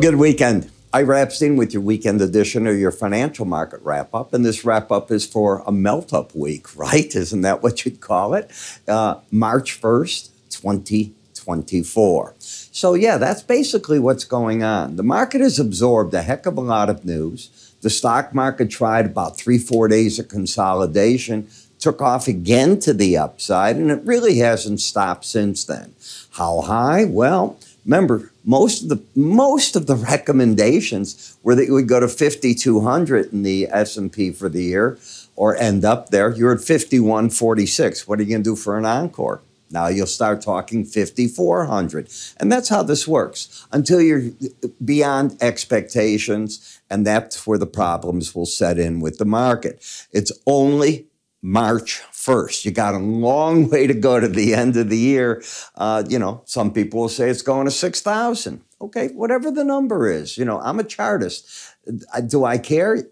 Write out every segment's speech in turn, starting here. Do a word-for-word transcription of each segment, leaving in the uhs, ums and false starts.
good weekend. Ira Epstein with your weekend edition or your financial market wrap-up. And this wrap-up is for a melt-up week, right? Isn't that what you'd call it? Uh, March first, twenty twenty-four. So yeah, that's basically what's going on. The market has absorbed a heck of a lot of news. The stock market tried about three, four days of consolidation, took off again to the upside, and it really hasn't stopped since then. How high? Well, remember, most of the most of the recommendations were that you would go to fifty-two hundred in the S and P for the year or end up there. You're at fifty-one forty-six. What are you going to do for an encore? Now you'll start talking fifty-four hundred. And that's how this works until you're beyond expectations. And that's where the problems will set in with the market. It's only March first. You got a long way to go to the end of the year. Uh, you know, some people will say it's going to six thousand. Okay, whatever the number is. You know, I'm a chartist. Do I care?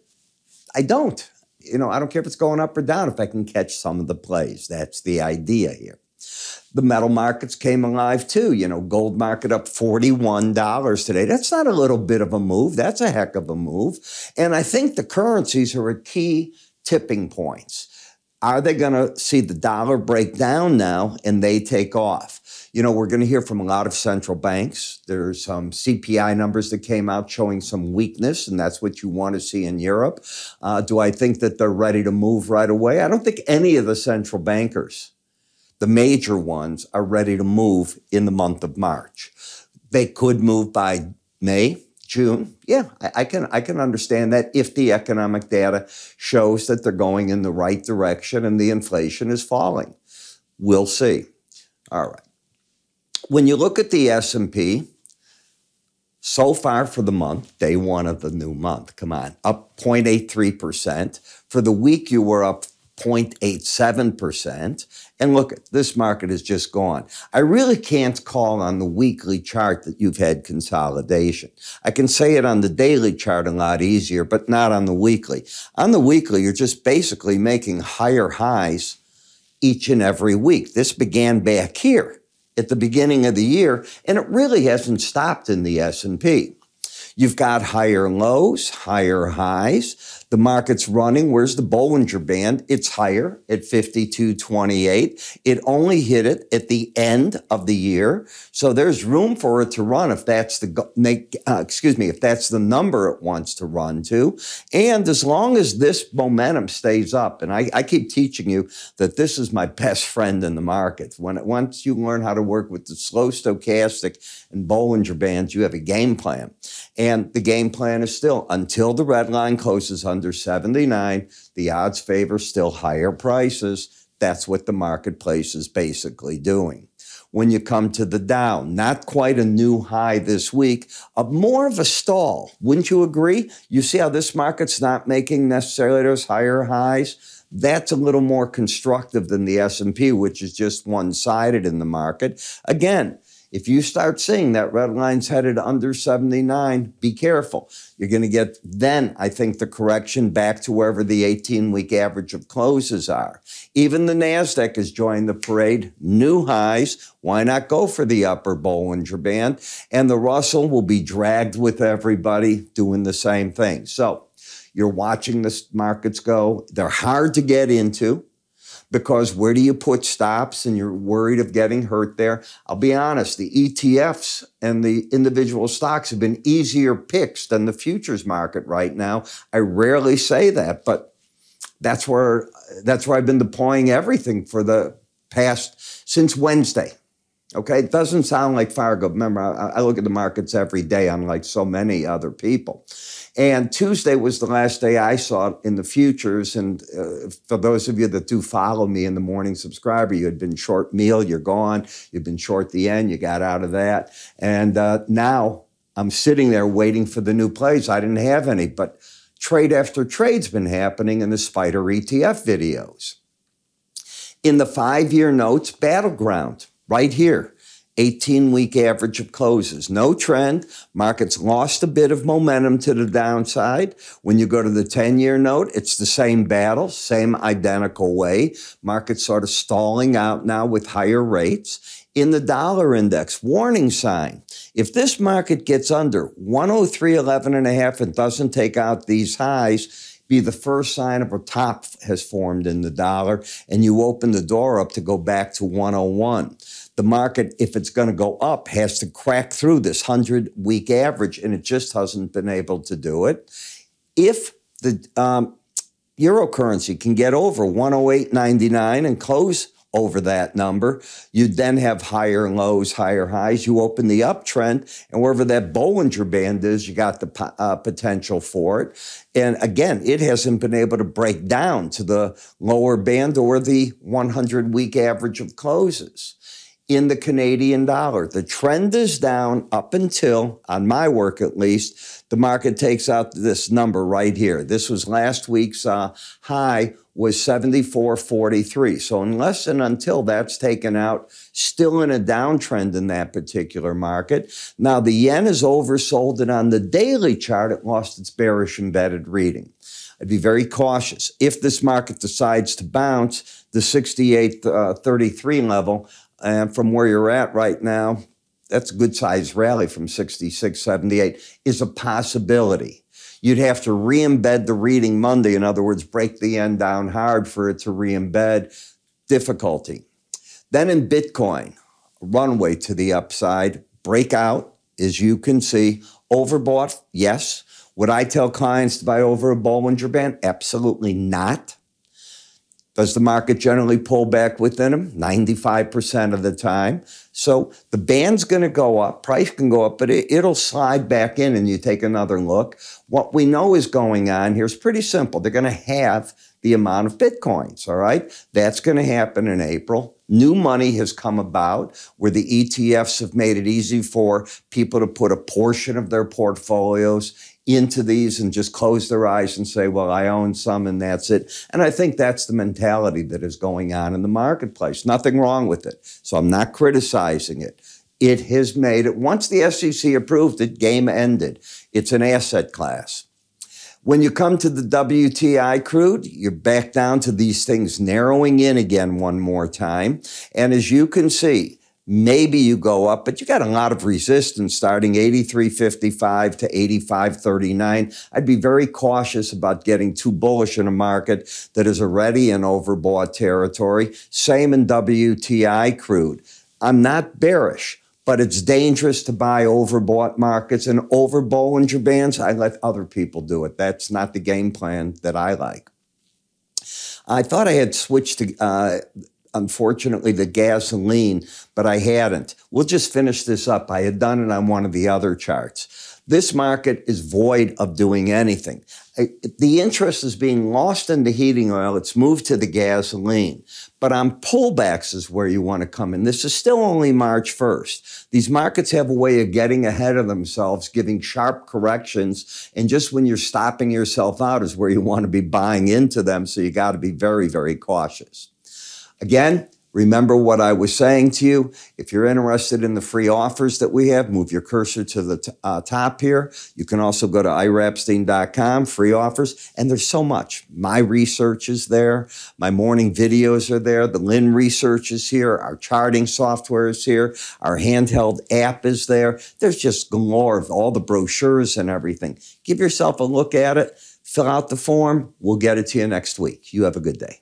I don't. You know, I don't care if it's going up or down if I can catch some of the plays. That's the idea here. The metal markets came alive too. You know, gold market up forty-one dollars today. That's not a little bit of a move. That's a heck of a move. And I think the currencies are a key tipping points. Are they going to see the dollar break down now and they take off? You know, we're going to hear from a lot of central banks. There's some C P I numbers that came out showing some weakness, and that's what you want to see in Europe. Uh, do I think that they're ready to move right away? I don't think any of the central bankers, the major ones, are ready to move in the month of March. They could move by May. June, yeah, I, I can I can understand that if the economic data shows that they're going in the right direction and the inflation is falling. We'll see. All right. When you look at the S and P, so far for the month, day one of the new month, come on, up zero point eight three percent. For the week, you were up zero point eight seven percent. And look, this market is just gone. I really can't call on the weekly chart that you've had consolidation. I can say it on the daily chart a lot easier, but not on the weekly. On the weekly, you're just basically making higher highs each and every week. This began back here at the beginning of the year, and it really hasn't stopped in the S and P. You've got higher lows, higher highs. The market's running. Where's the Bollinger Band? It's higher at fifty-two twenty-eight. It only hit it at the end of the year. So there's room for it to run if that's the, make, uh, excuse me, if that's the number it wants to run to. And as long as this momentum stays up, and I, I keep teaching you that this is my best friend in the market. When it, once you learn how to work with the slow stochastic and Bollinger Bands, you have a game plan. And And the game plan is still, until the red line closes under seventy-nine, the odds favor still higher prices. That's what the marketplace is basically doing. When you come to the Dow, not quite a new high this week, a more of a stall. Wouldn't you agree? You see how this market's not making necessarily those higher highs? That's a little more constructive than the S and P, which is just one-sided in the market. Again, if you start seeing that red line's headed under seventy-nine, be careful. You're going to get then, I think, the correction back to wherever the eighteen-week average of closes are. Even the NASDAQ has joined the parade. New highs. Why not go for the upper Bollinger Band? And the Russell will be dragged with everybody doing the same thing. So you're watching the markets go. They're hard to get into, because where do you put stops and you're worried of getting hurt there? I'll be honest, the E T Fs and the individual stocks have been easier picks than the futures market right now. I rarely say that, but that's where, that's where I've been deploying everything for the past, since Wednesday. Okay, it doesn't sound like Fargo. Remember, I, I look at the markets every day, unlike so many other people. And Tuesday was the last day I saw it in the futures. And uh, for those of you that do follow me in the morning subscriber, you had been short meal, you're gone. You've been short the end, you got out of that. And uh, now I'm sitting there waiting for the new plays. I didn't have any, but trade after trade's been happening in the Spider E T F videos. In the five-year notes, battleground. Right here, eighteen-week average of closes. No trend. Markets lost a bit of momentum to the downside. When you go to the ten-year note, it's the same battle, same identical way. Markets sort of stalling out now with higher rates. in the dollar index. Warning sign. If this market gets under one oh three eleven and a half and doesn't take out these highs, be the first sign of a top has formed in the dollar, and you open the door up to go back to one oh one. The market, if it's going to go up, has to crack through this hundred-week average, and it just hasn't been able to do it. If the um, euro currency can get over one oh eight ninety-nine and close over that number, you then have higher lows, higher highs. You open the uptrend, and wherever that Bollinger Band is, you got the uh, potential for it. And again, it hasn't been able to break down to the lower band or the hundred-week average of closes in the Canadian dollar. The trend is down up until, on my work at least, the market takes out this number right here. This was last week's uh, high was seventy-four forty-three. So unless and until that's taken out, still in a downtrend in that particular market. Now the yen is oversold, and on the daily chart, it lost its bearish embedded reading. I'd be very cautious. If this market decides to bounce, the sixty-eight thirty-three uh, level, and from where you're at right now, that's a good size rally from sixty-six seventy-eight is a possibility. You'd have to re-embed the reading Monday. In other words, break the yen down hard for it to re-embed. Difficulty. Then in Bitcoin, runway to the upside, breakout, as you can see, overbought, yes. Would I tell clients to buy over a Bollinger Band? Absolutely not. Does the market generally pull back within them? ninety-five percent of the time. So the band's going to go up, price can go up, but it, it'll slide back in and you take another look. What we know is going on here is pretty simple. They're going to halve the amount of Bitcoins, all right? That's going to happen in April. New money has come about where the E T Fs have made it easy for people to put a portion of their portfolios into these and just close their eyes and say, well, I own some and that's it. And I think that's the mentality that is going on in the marketplace. Nothing wrong with it. So I'm not criticizing it. It has made it, once the S E C approved it, game ended. It's an asset class. When you come to the W T I crude, you're back down to these things narrowing in again one more time. And as you can see, maybe you go up, but you got a lot of resistance starting eighty-three fifty-five to eighty-five thirty-nine. I'd be very cautious about getting too bullish in a market that is already in overbought territory. Same in W T I crude. I'm not bearish, but it's dangerous to buy overbought markets and over Bollinger Bands. I let other people do it. That's not the game plan that I like. I thought I had switched to... Uh, unfortunately, the gasoline, but I hadn't. We'll just finish this up. I had done it on one of the other charts. This market is void of doing anything. The interest is being lost in the heating oil. It's moved to the gasoline. But on pullbacks is where you want to come in. This is still only March first. These markets have a way of getting ahead of themselves, giving sharp corrections. And just when you're stopping yourself out is where you want to be buying into them. So you got to be very, very cautious. Again, remember what I was saying to you. If you're interested in the free offers that we have, move your cursor to the t uh, top here. You can also go to ira epstein dot com, free offers, and there's so much. My research is there. My morning videos are there. The Lynn research is here. Our charting software is here. Our handheld app is there. There's just galore of all the brochures and everything. Give yourself a look at it. Fill out the form. We'll get it to you next week. You have a good day.